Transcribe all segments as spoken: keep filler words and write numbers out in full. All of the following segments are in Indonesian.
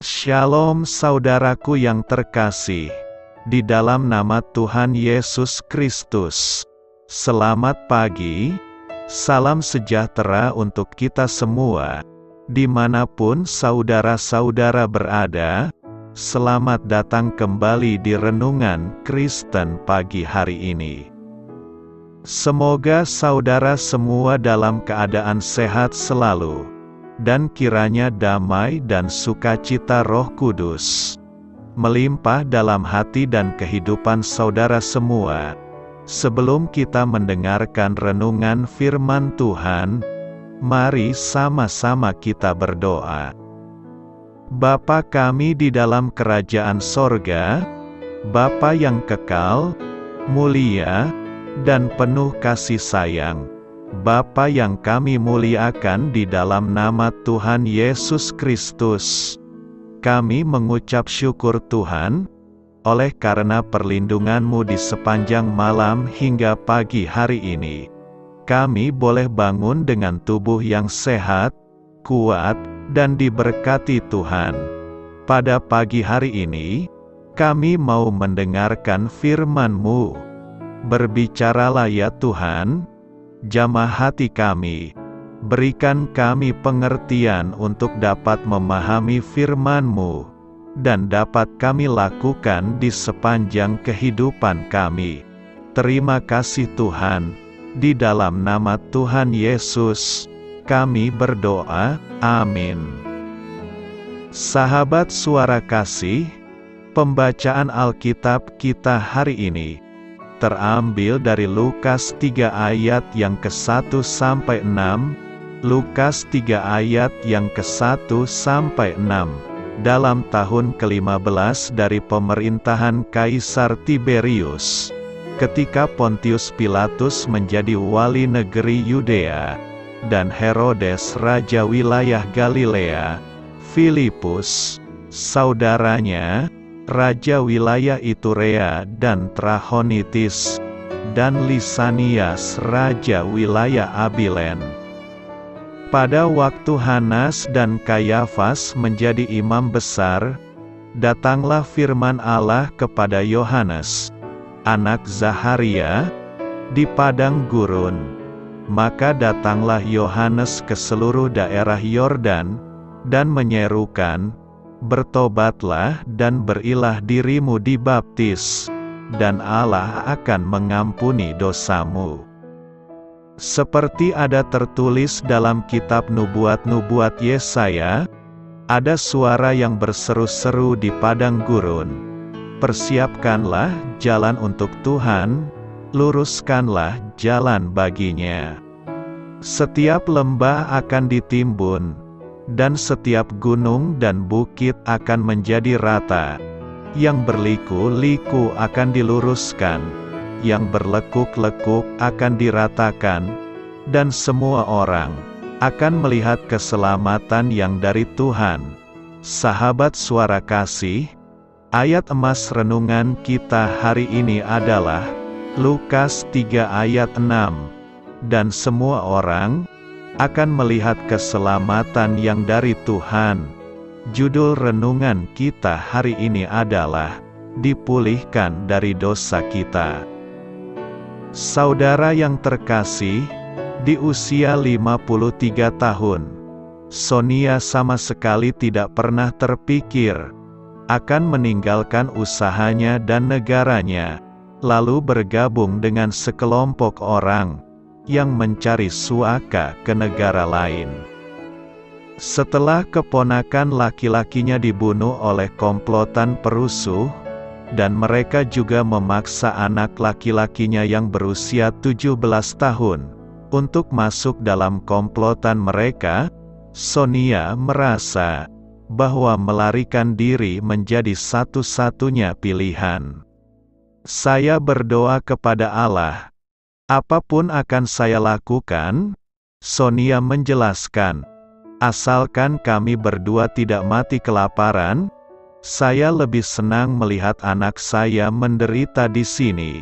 Shalom saudaraku yang terkasih, di dalam nama Tuhan Yesus Kristus. Selamat pagi, salam sejahtera untuk kita semua, dimanapun saudara-saudara berada. Selamat datang kembali di Renungan Kristen pagi hari ini. Semoga saudara semua dalam keadaan sehat selalu, dan kiranya damai dan sukacita Roh Kudus melimpah dalam hati dan kehidupan saudara semua. Sebelum kita mendengarkan renungan firman Tuhan, mari sama-sama kita berdoa. Bapa kami di dalam kerajaan sorga, Bapa yang kekal, mulia, dan penuh kasih sayang, Bapa yang kami muliakan di dalam nama Tuhan Yesus Kristus. Kami mengucap syukur Tuhan, oleh karena perlindungan-Mu di sepanjang malam hingga pagi hari ini. Kami boleh bangun dengan tubuh yang sehat, kuat, dan diberkati Tuhan. Pada pagi hari ini, kami mau mendengarkan firman-Mu. Berbicaralah ya Tuhan, jamah hati kami, berikan kami pengertian untuk dapat memahami firman-Mu, dan dapat kami lakukan di sepanjang kehidupan kami. Terima kasih Tuhan, di dalam nama Tuhan Yesus, kami berdoa, amin. Sahabat Suara Kasih, pembacaan Alkitab kita hari ini terambil dari Lukas tiga ayat yang ke satu sampai enam, Lukas tiga ayat yang ke satu sampai enam, dalam tahun kelima belas dari pemerintahan Kaisar Tiberius, ketika Pontius Pilatus menjadi wali negeri Yudea, dan Herodes raja wilayah Galilea, Filipus, saudaranya, raja wilayah Iturea dan Trahonitis, dan Lisanias raja wilayah Abilen. Pada waktu Hanas dan Kayafas menjadi imam besar, datanglah firman Allah kepada Yohanes, anak Zaharia, di padang gurun. Maka datanglah Yohanes ke seluruh daerah Yordan, dan menyerukan, "Bertobatlah dan berilah dirimu dibaptis, dan Allah akan mengampuni dosamu." Seperti ada tertulis dalam kitab nubuat-nubuat Yesaya, ada suara yang berseru-seru di padang gurun, "Persiapkanlah jalan untuk Tuhan, luruskanlah jalan baginya. Setiap lembah akan ditimbun, dan setiap gunung dan bukit akan menjadi rata. Yang berliku-liku akan diluruskan, yang berlekuk-lekuk akan diratakan, dan semua orang akan melihat keselamatan yang dari Tuhan." Sahabat Suara Kasih, ayat emas renungan kita hari ini adalah Lukas tiga ayat enam, dan semua orang akan melihat keselamatan yang dari Tuhan. Judul renungan kita hari ini adalah Dipulihkan dari Dosa Kita. Saudara yang terkasih, di usia lima puluh tiga tahun, Sonia sama sekali tidak pernah terpikir akan meninggalkan usahanya dan negaranya, lalu bergabung dengan sekelompok orang yang mencari suaka ke negara lain. Setelah keponakan laki-lakinya dibunuh oleh komplotan perusuh, dan mereka juga memaksa anak laki-lakinya yang berusia tujuh belas tahun untuk masuk dalam komplotan mereka, Sonia merasa bahwa melarikan diri menjadi satu-satunya pilihan. "Saya berdoa kepada Allah, apapun akan saya lakukan," Sonia menjelaskan, "asalkan kami berdua tidak mati kelaparan, saya lebih senang melihat anak saya menderita di sini,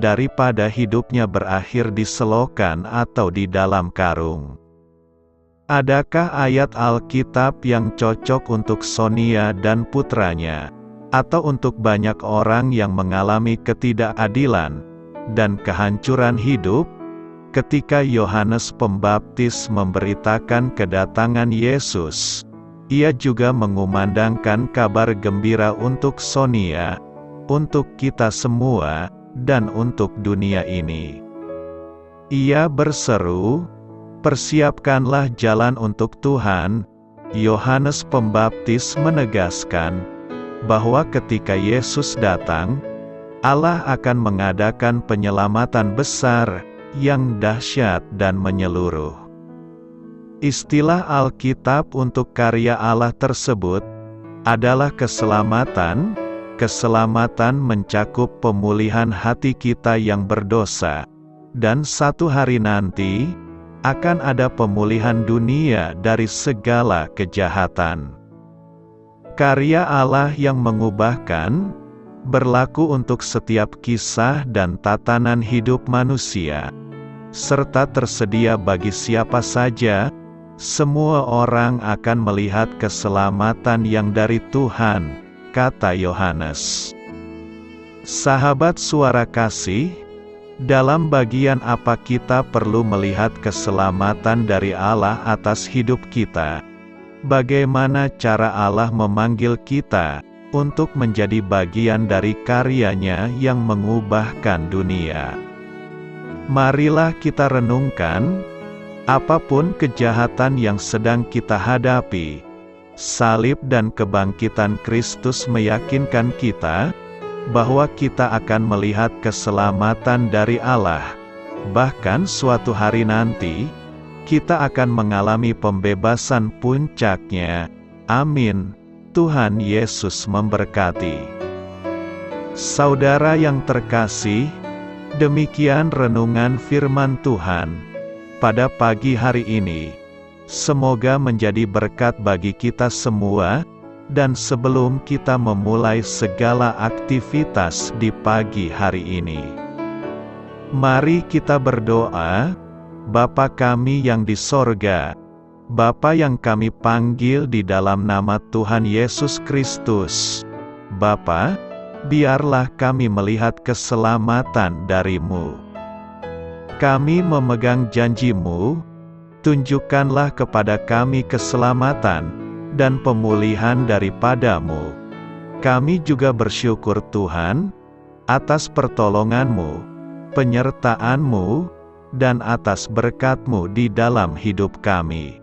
daripada hidupnya berakhir di selokan atau di dalam karung." Adakah ayat Alkitab yang cocok untuk Sonia dan putranya? Atau untuk banyak orang yang mengalami ketidakadilan dan kehancuran hidup? Ketika Yohanes Pembaptis memberitakan kedatangan Yesus, ia juga mengumandangkan kabar gembira untuk Sonia, untuk kita semua, dan untuk dunia ini. Ia berseru, "Persiapkanlah jalan untuk Tuhan." Yohanes Pembaptis menegaskan bahwa ketika Yesus datang, Allah akan mengadakan penyelamatan besar yang dahsyat dan menyeluruh. Istilah Alkitab untuk karya Allah tersebut adalah keselamatan. Keselamatan mencakup pemulihan hati kita yang berdosa, dan satu hari nanti akan ada pemulihan dunia dari segala kejahatan. Karya Allah yang mengubahkan berlaku untuk setiap kisah dan tatanan hidup manusia, serta tersedia bagi siapa saja. Semua orang akan melihat keselamatan yang dari Tuhan, kata Yohanes. Sahabat Suara Kasih, dalam bagian apa kita perlu melihat keselamatan dari Allah atas hidup kita? Bagaimana cara Allah memanggil kita untuk menjadi bagian dari karya-Nya yang mengubahkan dunia? Marilah kita renungkan, apapun kejahatan yang sedang kita hadapi, salib dan kebangkitan Kristus meyakinkan kita bahwa kita akan melihat keselamatan dari Allah. Bahkan suatu hari nanti, kita akan mengalami pembebasan puncaknya. Amin. Tuhan Yesus memberkati. Saudara yang terkasih, demikian renungan firman Tuhan pada pagi hari ini. Semoga menjadi berkat bagi kita semua, dan sebelum kita memulai segala aktivitas di pagi hari ini, mari kita berdoa. Bapa kami yang di sorga, Bapa yang kami panggil di dalam nama Tuhan Yesus Kristus, Bapa, biarlah kami melihat keselamatan dari-Mu. Kami memegang janji-Mu, tunjukkanlah kepada kami keselamatan dan pemulihan daripada-Mu. Kami juga bersyukur Tuhan, atas pertolongan-Mu, penyertaan-Mu, dan atas berkat-Mu di dalam hidup kami.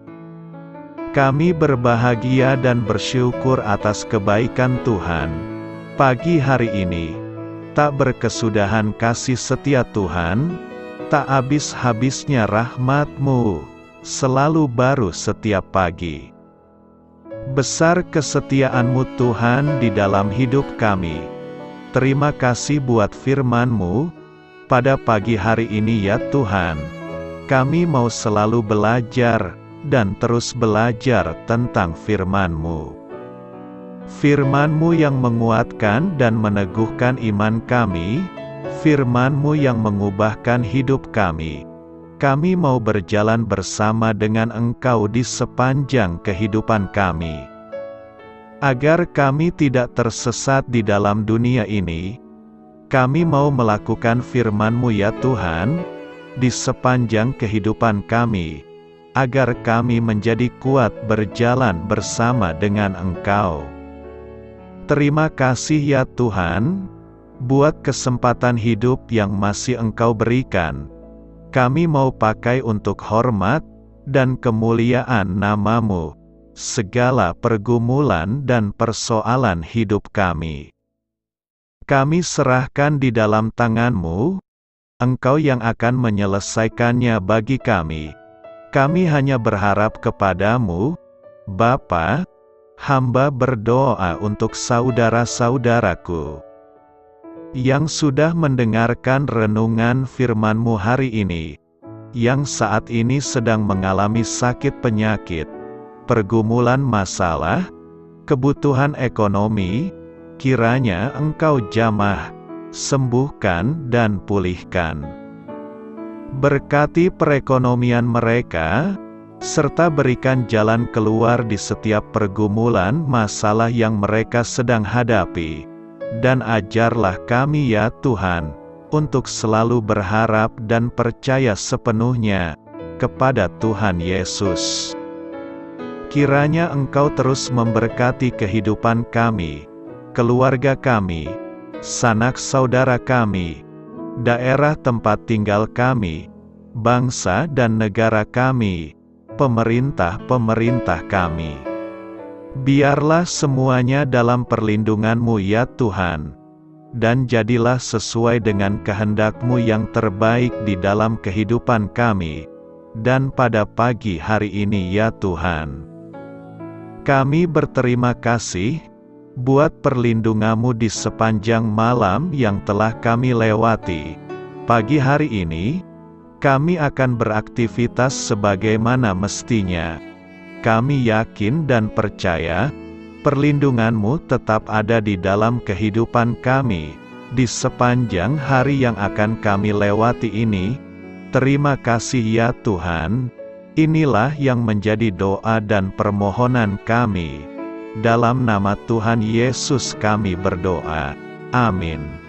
Kami berbahagia dan bersyukur atas kebaikan Tuhan. Pagi hari ini, tak berkesudahan kasih setia Tuhan, tak habis-habisnya rahmat-Mu, selalu baru setiap pagi. Besar kesetiaan-Mu Tuhan di dalam hidup kami. Terima kasih buat firman-Mu pada pagi hari ini ya Tuhan. Kami mau selalu belajar dan terus belajar tentang firman-Mu. Firman-Mu yang menguatkan dan meneguhkan iman kami, firman-Mu yang mengubahkan hidup kami. Kami mau berjalan bersama dengan Engkau di sepanjang kehidupan kami, agar kami tidak tersesat di dalam dunia ini. Kami mau melakukan firman-Mu ya Tuhan, di sepanjang kehidupan kami, agar kami menjadi kuat berjalan bersama dengan Engkau. Terima kasih ya Tuhan, buat kesempatan hidup yang masih Engkau berikan. Kami mau pakai untuk hormat dan kemuliaan nama-Mu, segala pergumulan dan persoalan hidup kami. Kami serahkan di dalam tangan-Mu, Engkau yang akan menyelesaikannya bagi kami. Kami hanya berharap kepada-Mu, Bapa. Hamba berdoa untuk saudara-saudaraku yang sudah mendengarkan renungan firman-Mu hari ini, yang saat ini sedang mengalami sakit penyakit, pergumulan masalah, kebutuhan ekonomi. Kiranya Engkau jamah, sembuhkan dan pulihkan. Berkati perekonomian mereka, serta berikan jalan keluar di setiap pergumulan masalah yang mereka sedang hadapi. Dan ajarlah kami ya Tuhan, untuk selalu berharap dan percaya sepenuhnya kepada Tuhan Yesus. Kiranya Engkau terus memberkati kehidupan kami, keluarga kami, sanak saudara kami, daerah tempat tinggal kami, bangsa dan negara kami, pemerintah-pemerintah kami. Biarlah semuanya dalam perlindungan-Mu ya Tuhan, dan jadilah sesuai dengan kehendak-Mu yang terbaik di dalam kehidupan kami, dan pada pagi hari ini ya Tuhan. Kami berterima kasih buat perlindungan-Mu di sepanjang malam yang telah kami lewati. Pagi hari ini, kami akan beraktivitas sebagaimana mestinya. Kami yakin dan percaya, perlindungan-Mu tetap ada di dalam kehidupan kami, di sepanjang hari yang akan kami lewati ini. Terima kasih ya Tuhan. Inilah yang menjadi doa dan permohonan kami. Dalam nama Tuhan Yesus kami berdoa. Amin.